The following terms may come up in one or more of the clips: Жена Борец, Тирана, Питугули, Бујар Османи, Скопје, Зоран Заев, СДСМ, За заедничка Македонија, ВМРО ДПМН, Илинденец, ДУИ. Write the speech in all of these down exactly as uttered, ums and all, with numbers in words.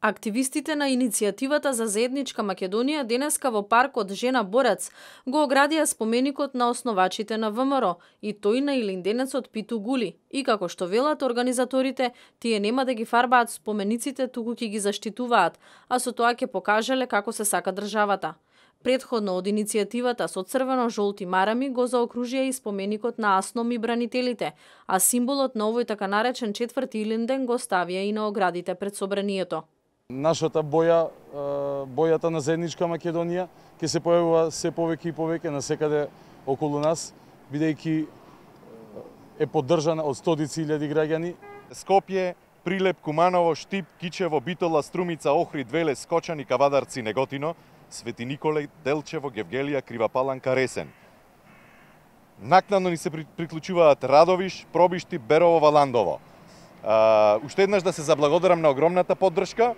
Активистите на иницијативата за заедничка Македонија денеска во паркот Жена Борец го оградија споменикот на основачите на ВМРО и тој на илинденецот Питугули. И како што велат организаторите, тие нема да ги фарбаат спомениците, туку ќе ги заштитуваат, а со тоа ќе покажеле како се сака државата. Предходно од иницијативата со црвено-жолти марами го заокружија и споменикот на Асном и бранителите, а символот на овој така наречен четврти Илинден го ставија и на оградите пред собранието. Нашата боја, бојата на заедничка Македонија, ќе се појавува се повеќе и повеќе насекаде околу нас, бидејќи е поддржана од стотици илјади граѓани. Скопје, Прилеп, Куманово, Штип, Кичево, Битола, Струмица, Охрид, Велес, Скочани, Кавадарци, Неготино, Свети Николе, Делчево, Гевгелија, Кривапаланка, Ресен. Накнадно ни се приклучуваат Радовиш, Пробишти, Берово, Валандово. Uh, уште еднаш да се заблагодарам на огромната поддршка.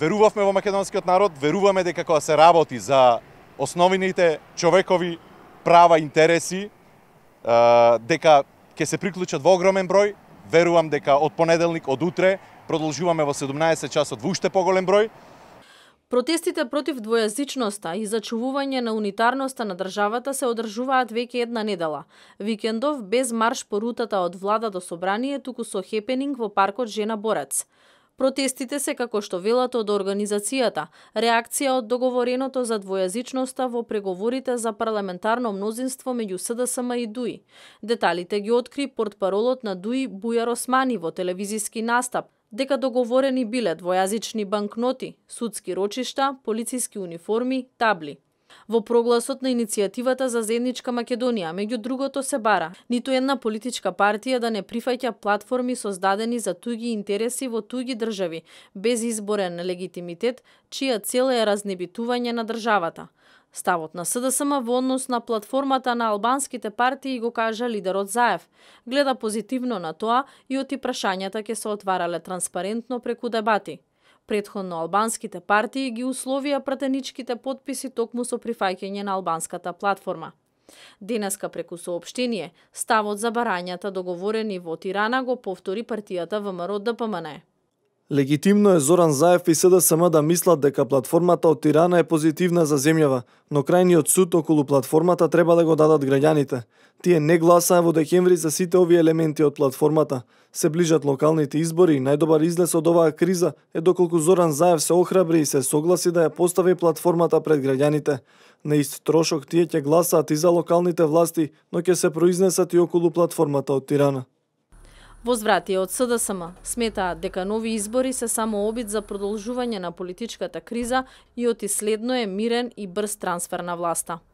Верувавме во македонскиот народ, веруваме дека кога се работи за основните човекови права и интереси, uh, дека ќе се приклучат во огромен број. Верувам дека од понеделник, од утре, продолжуваме во седумнаесет часот во уште поголем број. Протестите против двојазичноста и зачувување на унитарноста на државата се одржуваат веќе една недела. Викендов без марш по рутата од влада до собрание, туку со хепенинг во паркот Жена Борец. Протестите се, како што велат од организацијата, реакција од договореното за двојазичноста во преговорите за парламентарно мнозинство меѓу СДСМ и ДУИ. Деталите ги откри портпаролот на ДУИ Бујар Османи во телевизиски настап, дека договорени биле двојазични банкноти, судски рочишта, полициски униформи, табли. Во прогласот на иницијативата за заедничка Македонија, меѓу другото се бара ниту една политичка партија да не прифаќа платформи создадени за туѓи интереси во туѓи држави, без изборен легитимитет, чија цел е разнебитување на државата. Ставот на СДСМ во однос на платформата на албанските партии го кажа лидерот Заев. Гледа позитивно на тоа и оти прашањата ќе се отварале транспарентно преку дебати. Претходно албанските партии ги условија пратеничките подписи токму со прифаќање на албанската платформа. Денеска преку соопштение, ставот за барањата договорени во Тирана го повтори партијата ВМРО ДПМН. Легитимно е Зоран Заев и СДСМ да мислат дека платформата од Тирана е позитивна за земјава, но крајниот суд околу платформата треба да го дадат граѓаните. Тие не гласаа во декември за сите овие елементи од платформата. Се ближат локалните избори и најдобар излез од оваа криза е доколку Зоран Заев се охрабри и се согласи да ја постави платформата пред граѓаните. На ист трошок тие ќе гласаат и за локалните власти, но ќе се произнесат и околу платформата од Тирана. Возвратија од СДСМ сметаат дека нови избори се само обид за продолжување на политичката криза и оти следно е мирен и брз трансфер на власта.